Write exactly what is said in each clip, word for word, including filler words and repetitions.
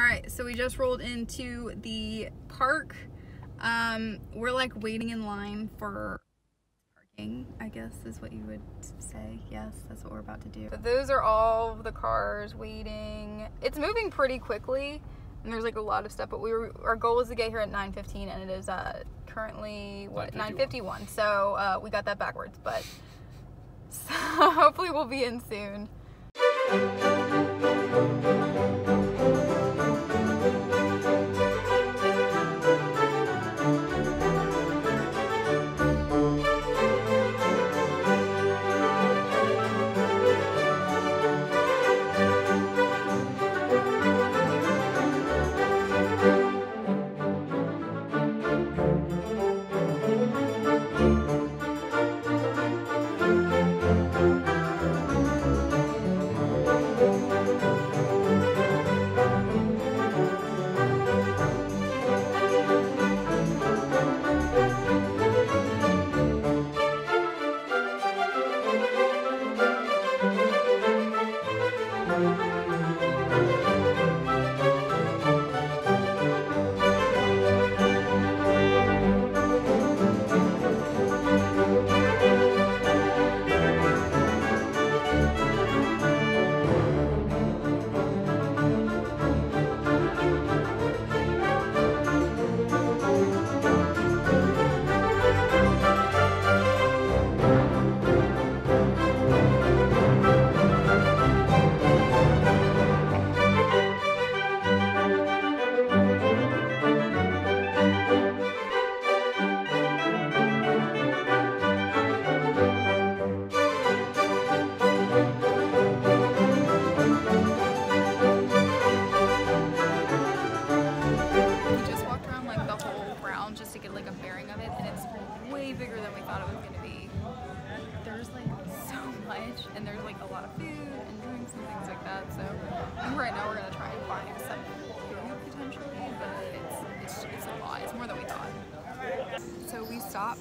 All right, so we just rolled into the park. Um, we're like waiting in line for parking, I guess is what you would say. Yes, that's what we're about to do. So those are all the cars waiting. It's moving pretty quickly and there's like a lot of stuff, but we were, our goal was to get here at nine fifteen and it is uh, currently what, nine fifty-one. So uh, we got that backwards, but so hopefully we'll be in soon.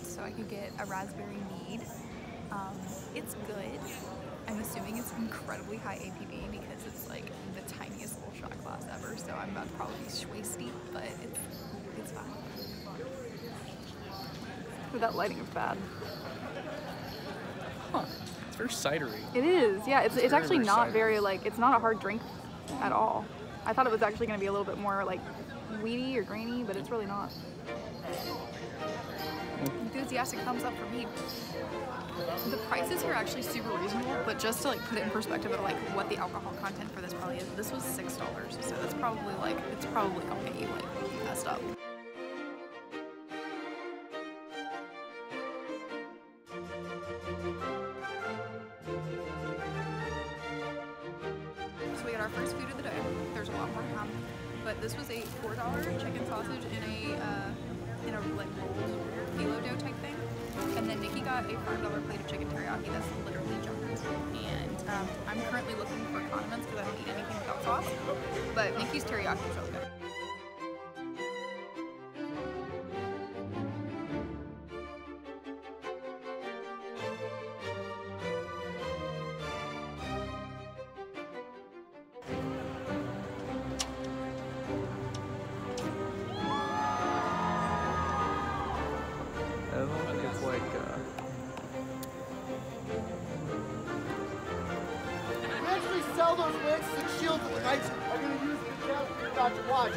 So I could get a raspberry mead. Um, it's good. I'm assuming it's incredibly high A P V because it's like the tiniest little shot glass ever, so I'm about to probably be shwasty, but it's, it's fine. But that lighting is bad. Huh. It's very cidery. It is, yeah. It's, it's, it's actually not cidery. very like, it's not a hard drink at all. I thought it was actually going to be a little bit more like weedy or grainy, but it's really not. Enthusiastic thumbs up for me. The prices were actually super reasonable, but just to like put it in perspective of like what the alcohol content for this probably is, this was six dollars, so that's probably like, it's probably gonna get you like messed up. So we got our first food of the day. There's a lot more to come, but this was a four dollar chicken sausage in a uh, in a like rolled phyllo dough type thing. And then Nikki got a five dollar plate of chicken teriyaki that's literally junk. And um, I'm currently looking for condiments because I don't eat anything without sauce. But Nikki's teriyaki is really good. Those lids and shields that the Knights are going to use in the challenge you're about to watch.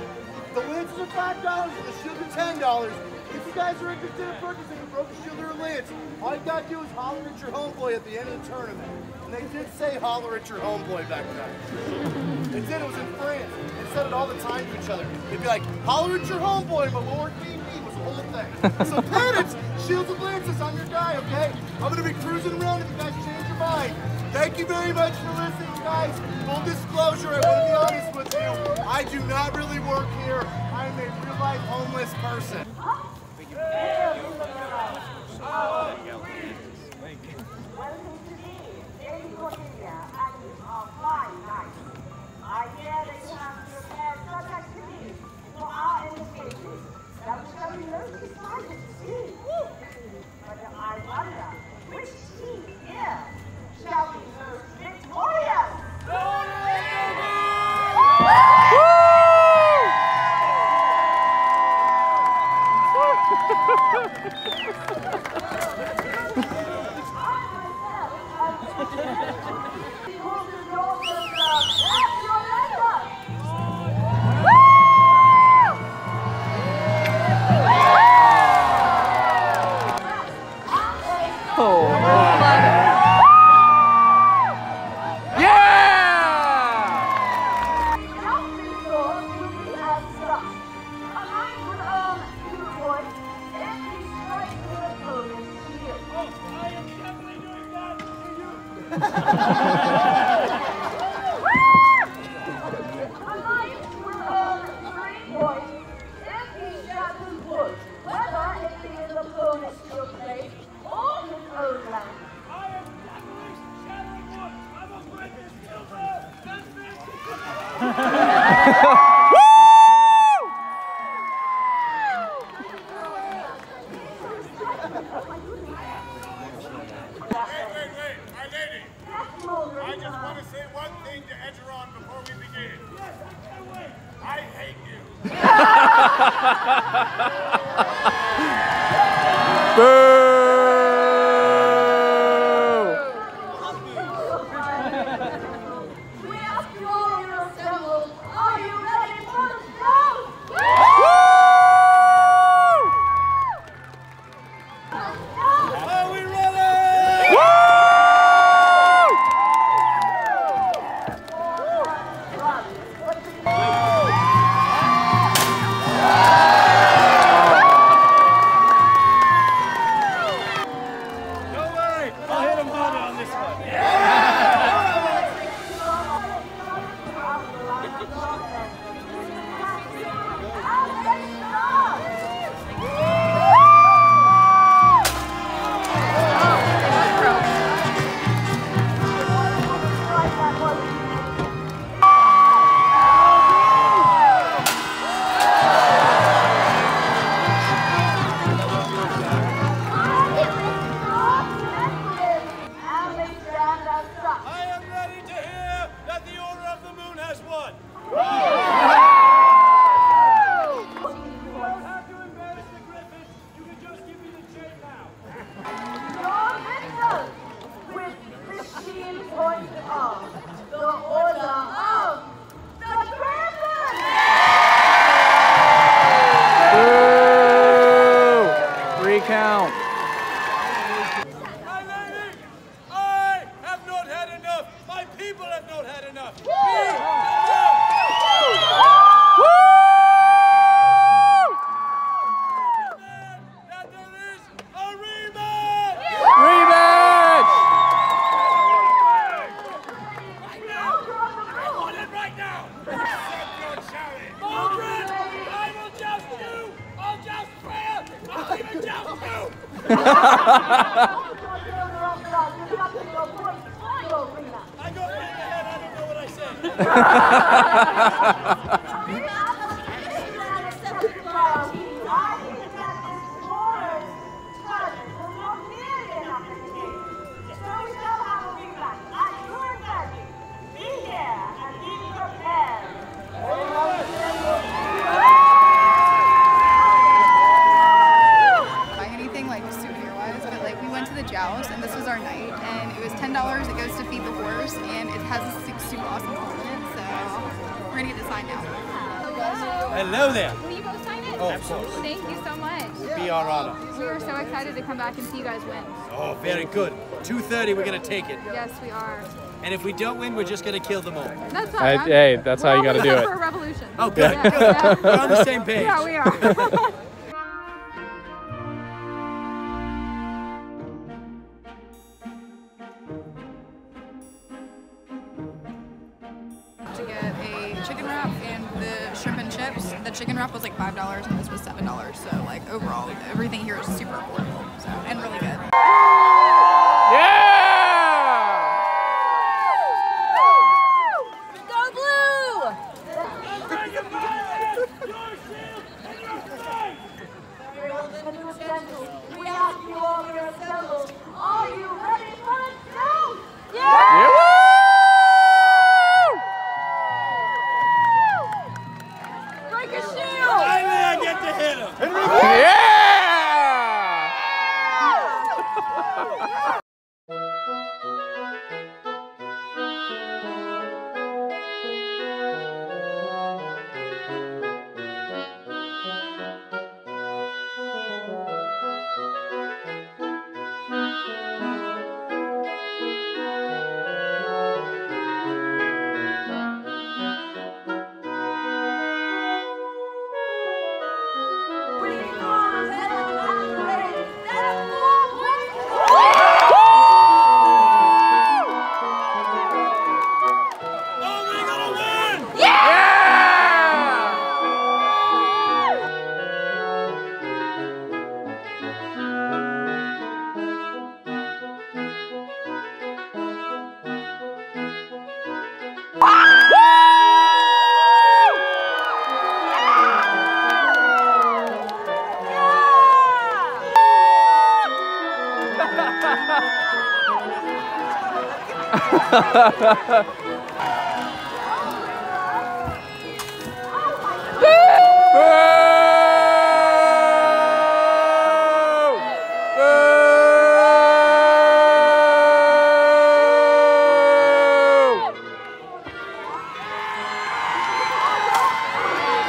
The lids are five dollars and the shields are ten dollars. If you guys are interested in purchasing a broken shield or a lance, all you got to do is holler at your homeboy at the end of the tournament. And they did say holler at your homeboy back then. They did, it was in France. They said it all the time to each other. They'd be like, holler at your homeboy, but Lord B B was the whole thing. So parents, shields and lances on your die, okay? I'm going to be cruising around if you guys change your mind. Thank you very much for listening, guys. Full disclosure, I want to be honest with you. I do not really work here. I am a real-life homeless person. Woo! Take it. Yes, we are. And if we don't win, we're just going to kill them all. That's not I, right. Hey, that's we're how you got to do it. For a revolution. Oh, good. Yeah, yeah. We're on the same page. Yeah, we are. To get a chicken wrap and the shrimp and chips, the chicken wrap was like five dollars and this was seven dollars. So, like, overall, everything here is super affordable so, and really good. Yeah!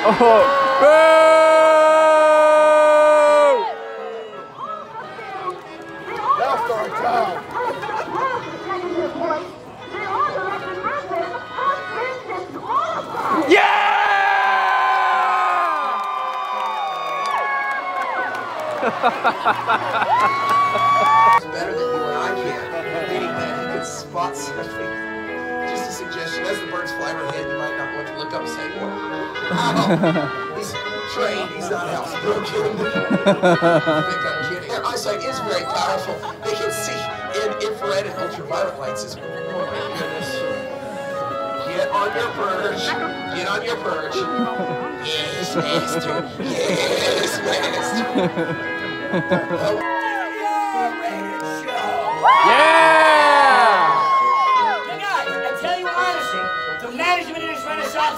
Oh, boo! That's our time. Yeah! It's better than you and I can. Anything can spot something. Just a suggestion, as the birds fly overhead, you might not want to look up and say, well, oh, he's trained, he's not out. Don't kill him. I'm kidding. Their eyesight is very powerful. They can see in infrared and ultraviolet lights as well. Oh my goodness. Get on your perch. Get on your perch. Yes, master. Yes, master. Oh.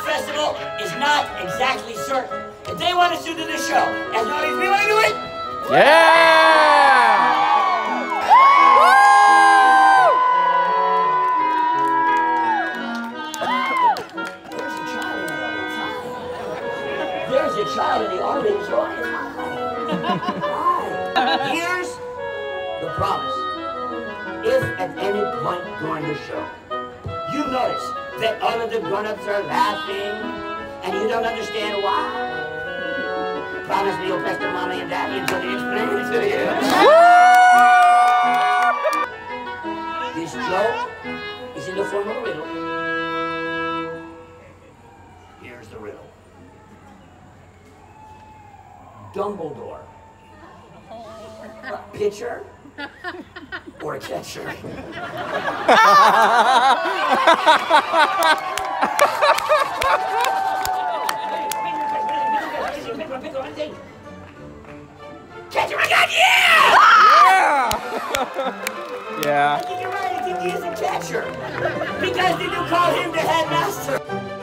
Festival is not exactly certain. If they want us to do this show, as long as we want to do it, yeah! Woo! There's a child in the audience. There's a child in the audience. Here's the promise. If at any point during the show, you notice that all of the grown-ups are laughing, and you don't understand why, promise me you'll pester mommy and daddy until they explain it to you. This joke is in the form of a riddle. Here's the riddle. Dumbledore. A pitcher or a catcher? Catcher, I got you! Yeah! Yeah. I think you're right, I think he is a catcher. Because they do call him the headmaster.